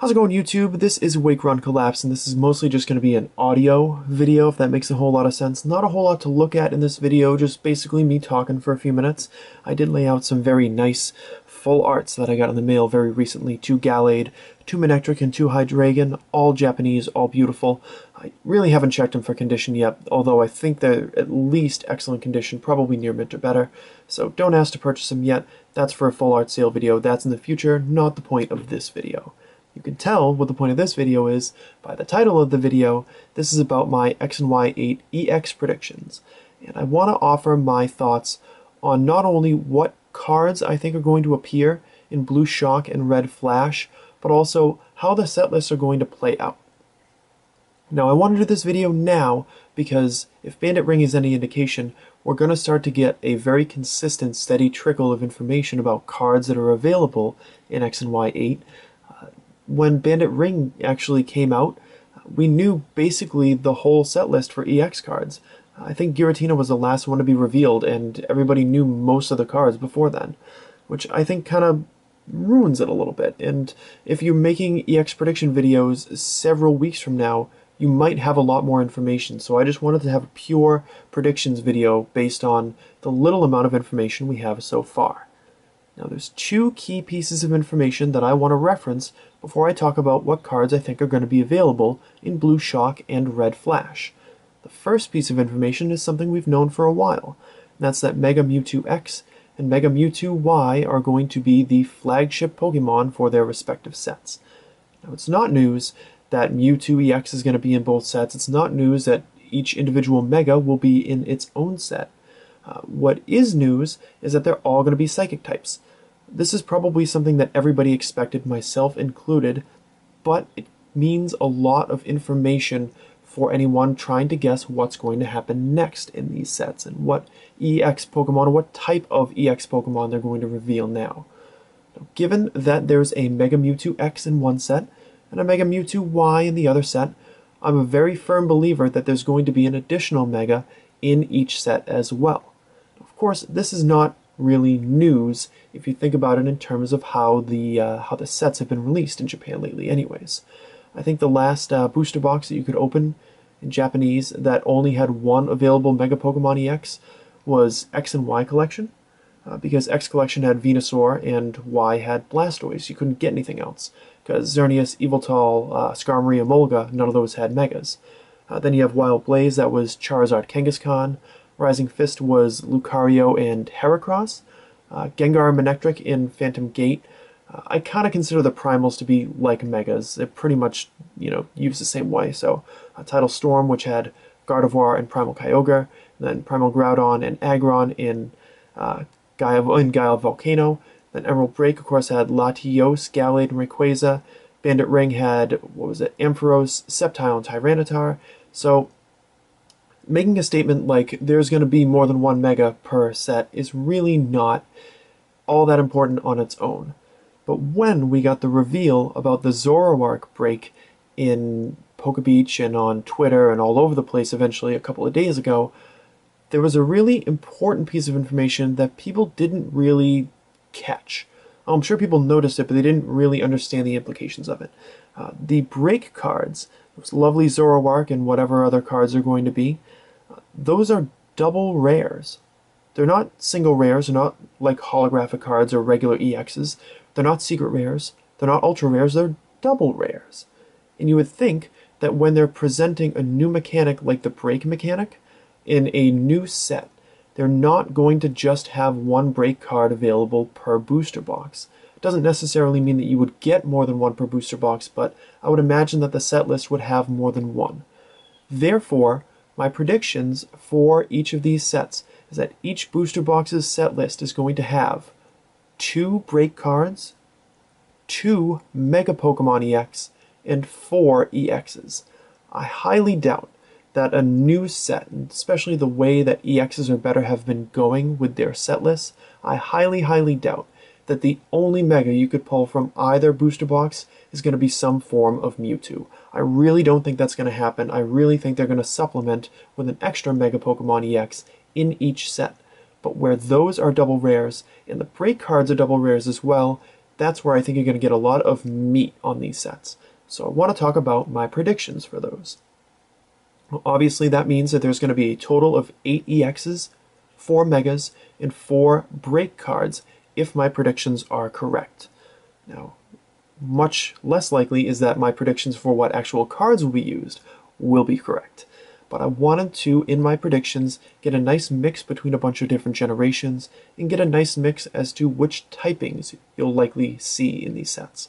How's it going, YouTube? This is Wake Run Collapse, and this is mostly just going to be an audio video, if that makes a whole lot of sense. Not a whole lot to look at in this video, just basically me talking for a few minutes. I did lay out some very nice full arts that I got in the mail very recently. 2 Gallade, 2 Manectric, and 2 Hydreigon, all Japanese, all beautiful. I really haven't checked them for condition yet, although I think they're at least excellent condition, probably near mint or better. So don't ask to purchase them yet. That's for a full art sale video. That's in the future, not the point of this video. You can tell what the point of this video is by the title of the video. This is about my X and Y 8 EX predictions. And I want to offer my thoughts on not only what cards I think are going to appear in Blue Shock and Red Flash, but also how the set lists are going to play out. Now, I want to do this video now because if Bandit Ring is any indication, we're going to start to get a very consistent, steady trickle of information about cards that are available in X and Y 8. When Bandit Ring actually came out, we knew basically the whole set list for EX cards. I think Giratina was the last one to be revealed, and everybody knew most of the cards before then, which I think kind of ruins it a little bit. And if you're making EX prediction videos several weeks from now, you might have a lot more information. So I just wanted to have a pure predictions video based on the little amount of information we have so far. Now, there's 2 key pieces of information that I want to reference before I talk about what cards I think are going to be available in Blue Shock and Red Flash. The first piece of information is something we've known for a while, and that's that Mega Mewtwo X and Mega Mewtwo Y are going to be the flagship Pokemon for their respective sets. Now, it's not news that Mewtwo EX is going to be in both sets. It's not news that each individual Mega will be in its own set. What is news is that they're all going to be Psychic types. This is probably something that everybody expected, myself included, but it means a lot of information for anyone trying to guess what's going to happen next in these sets and what EX Pokemon or what type of EX Pokemon they're going to reveal now. Now, given that there's a Mega Mewtwo X in one set and a Mega Mewtwo Y in the other set, I'm a very firm believer that there's going to be an additional Mega in each set as well. Of course, this is not really news if you think about it in terms of how the sets have been released in Japan lately anyways. I think the last booster box that you could open in Japanese that only had one available Mega Pokemon EX was X and Y Collection, because X Collection had Venusaur and Y had Blastoise. You couldn't get anything else, because Xerneas, Eviltal, Skarmory, and Molga, none of those had Megas. Then you have Wild Blaze, that was Charizard, Kangaskhan. Rising Fist was Lucario and Heracross, Gengar and Manectric in Phantom Gate. I kind of consider the primals to be like Megas. They're pretty much, you know, used the same way. So Tidal Storm, which had Gardevoir and Primal Kyogre, and then Primal Groudon and Aggron in Guile Volcano. Then Emerald Break, of course, had Latios, Gallade, and Rayquaza. Bandit Ring had, what was it, Ampharos, Sceptile, and Tyranitar. So making a statement like there's going to be more than one Mega per set is really not all that important on its own. But when we got the reveal about the Zoroark break in Pokebeach and on Twitter and all over the place eventually a couple of days ago, there was a really important piece of information that people didn't really catch. I'm sure people noticed it, but they didn't really understand the implications of it. The break cards, those lovely Zoroark and whatever other cards are going to be, those are double rares. They're not single rares. They're not like holographic cards or regular EXs. They're not secret rares. They're not ultra rares. They're double rares. And you would think that when they're presenting a new mechanic like the break mechanic in a new set, they're not going to just have one break card available per booster box. It doesn't necessarily mean that you would get more than one per booster box, but I would imagine that the set list would have more than one. Therefore, my predictions for each of these sets is that each booster box's set list is going to have 2 break cards, 2 Mega Pokemon EX, and 4 EXs. I highly doubt that a new set, especially the way that EXs or better have been going with their set lists, I highly, highly doubt that the only Mega you could pull from either booster box is going to be some form of Mewtwo. I really don't think that's going to happen. I really think they're going to supplement with an extra Mega Pokemon EX in each set. But where those are double rares, and the break cards are double rares as well, that's where I think you're going to get a lot of meat on these sets. So I want to talk about my predictions for those. Obviously, that means that there's going to be a total of 8 EXs, 4 Megas, and 4 break cards if my predictions are correct. Now, much less likely is that my predictions for what actual cards will be used will be correct. But I wanted to, in my predictions, get a nice mix between a bunch of different generations and get a nice mix as to which typings you'll likely see in these sets.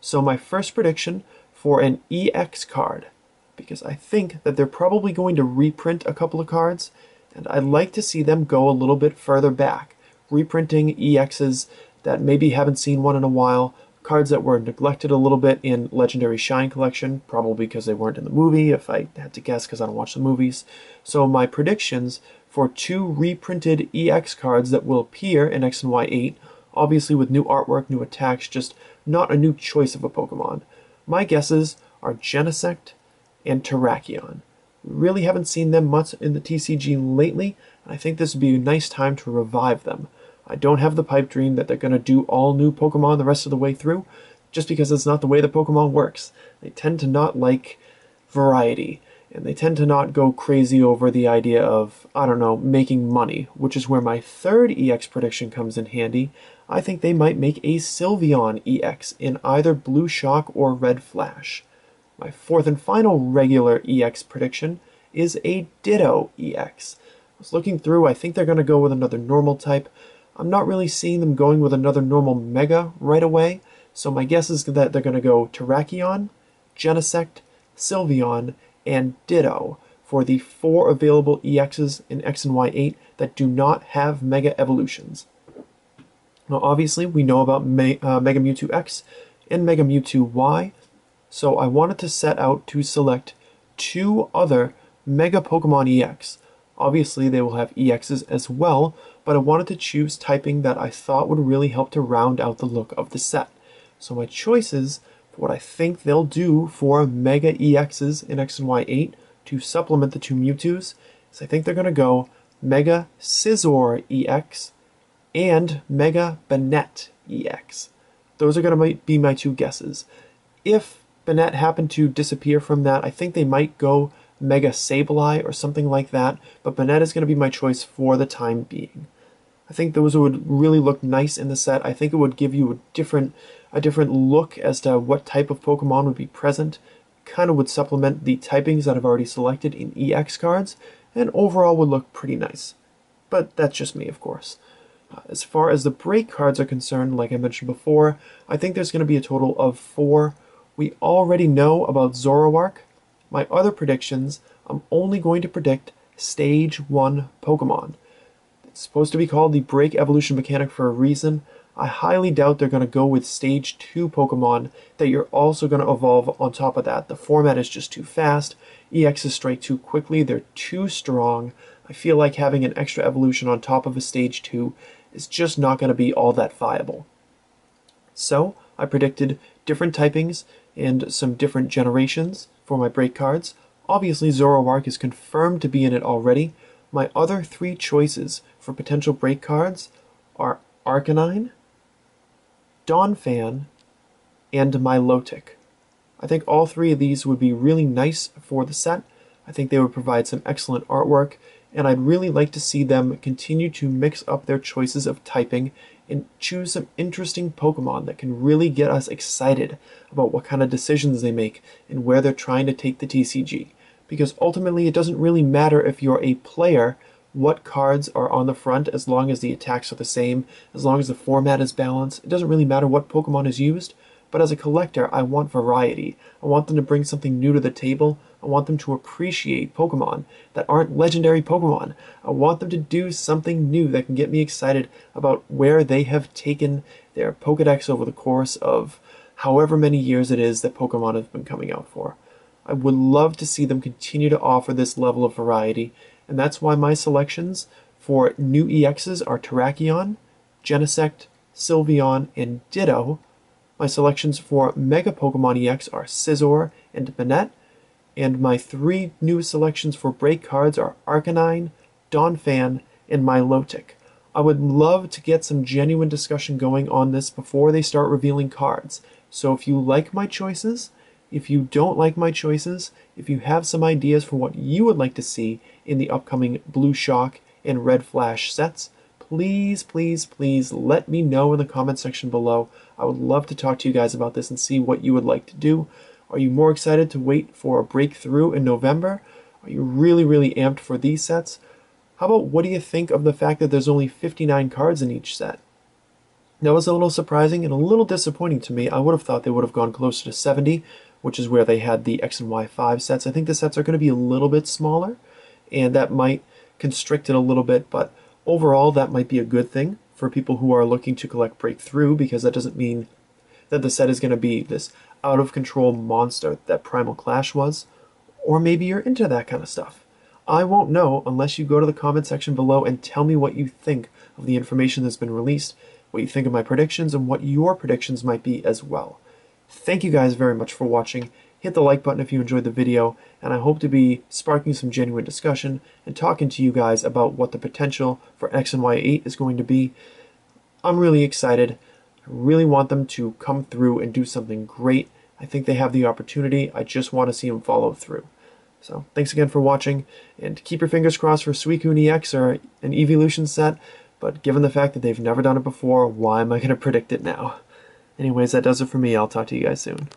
So my first prediction for an EX card, because I think that they're probably going to reprint a couple of cards, and I'd like to see them go a little bit further back, reprinting EXs that maybe haven't seen one in a while, cards that were neglected a little bit in Legendary Shine Collection, probably because they weren't in the movie, if I had to guess, because I don't watch the movies. So my predictions for 2 reprinted EX cards that will appear in X and Y8, obviously with new artwork, new attacks, just not a new choice of a Pokemon. My guesses are Genesect and Terrakion. We really haven't seen them much in the TCG lately, and I think this would be a nice time to revive them. I don't have the pipe dream that they're going to do all new Pokemon the rest of the way through, just because it's not the way the Pokemon works. They tend to not like variety, and they tend to not go crazy over the idea of, I don't know, making money, which is where my third EX prediction comes in handy. I think they might make a Sylveon EX in either Blue Shock or Red Flash. My fourth and final regular EX prediction is a Ditto EX. I was looking through, I think they're going to go with another normal type. I'm not really seeing them going with another normal Mega right away, so my guess is that they're going to go Terrakion, Genesect, Sylveon, and Ditto for the 4 available EXs in X and Y8 that do not have Mega Evolutions. Now obviously we know about Mega Mewtwo X and Mega Mewtwo Y, so I wanted to set out to select 2 other Mega Pokemon EX. Obviously they will have EXs as well, but I wanted to choose typing that I thought would really help to round out the look of the set. So my choices for what I think they'll do for Mega EXs in X and Y8 to supplement the 2 Mewtwo's is I think they're going to go Mega Scizor EX and Mega Banette EX. Those are going to be my 2 guesses. If Banette happened to disappear from that, I think they might go Mega Sableye or something like that, but Banette is going to be my choice for the time being. I think those would really look nice in the set. I think it would give you a different look as to what type of Pokemon would be present. Kind of would supplement the typings that I've already selected in EX cards, and overall would look pretty nice. But that's just me, of course. As far as the break cards are concerned, like I mentioned before, I think there's going to be a total of 4. We already know about Zoroark. My other predictions, I'm only going to predict Stage 1 Pokemon. It's supposed to be called the Break Evolution mechanic for a reason. I highly doubt they're going to go with Stage 2 Pokemon that you're also going to evolve on top of that. The format is just too fast. EXs strike too quickly. They're too strong. I feel like having an extra evolution on top of a Stage 2 is just not going to be all that viable. So, I predicted different typings and some different generations for my break cards. Obviously, Zoroark is confirmed to be in it already. My other 3 choices for potential break cards are Arcanine, Donphan, and Milotic. I think all 3 of these would be really nice for the set. I think they would provide some excellent artwork, and I'd really like to see them continue to mix up their choices of typing and choose some interesting Pokemon that can really get us excited about what kind of decisions they make and where they're trying to take the TCG. Because ultimately it doesn't really matter if you're a player what cards are on the front, as long as the attacks are the same, as long as the format is balanced. It doesn't really matter what Pokemon is used, but as a collector I want variety. I want them to bring something new to the table. I want them to appreciate Pokemon that aren't legendary Pokemon. I want them to do something new that can get me excited about where they have taken their Pokedex over the course of however many years it is that Pokemon has been coming out for. I would love to see them continue to offer this level of variety, and that's why my selections for new EXs are Terrakion, Genesect, Sylveon, and Ditto. My selections for Mega Pokemon EX are Scizor and Banette, and my 3 new selections for break cards are Arcanine, Donphan, and Milotic. I would love to get some genuine discussion going on this before they start revealing cards. So if you like my choices, if you don't like my choices, if you have some ideas for what you would like to see in the upcoming Blue Shock and Red Flash sets, please, please, please let me know in the comment section below. I would love to talk to you guys about this and see what you would like to do. Are you more excited to wait for a breakthrough in November? Are you really, really amped for these sets? How about what do you think of the fact that there's only 59 cards in each set? That was a little surprising and a little disappointing to me. I would have thought they would have gone closer to 70, which is where they had the X and Y5 sets. I think the sets are going to be a little bit smaller, and that might constrict it a little bit, but overall that might be a good thing for people who are looking to collect breakthrough, because that doesn't mean that the set is going to be this out-of-control monster that Primal Clash was, or maybe you're into that kind of stuff. I won't know unless you go to the comment section below and tell me what you think of the information that's been released, what you think of my predictions, and what your predictions might be as well. Thank you guys very much for watching. Hit the like button if you enjoyed the video, and I hope to be sparking some genuine discussion and talking to you guys about what the potential for X and Y8 is going to be. I'm really excited. I really want them to come through and do something great. I think they have the opportunity. I just want to see them follow through. So thanks again for watching, and keep your fingers crossed for Suicune EX or an Eeveelution set, but given the fact that they've never done it before, why am I going to predict it now? Anyways, that does it for me. I'll talk to you guys soon.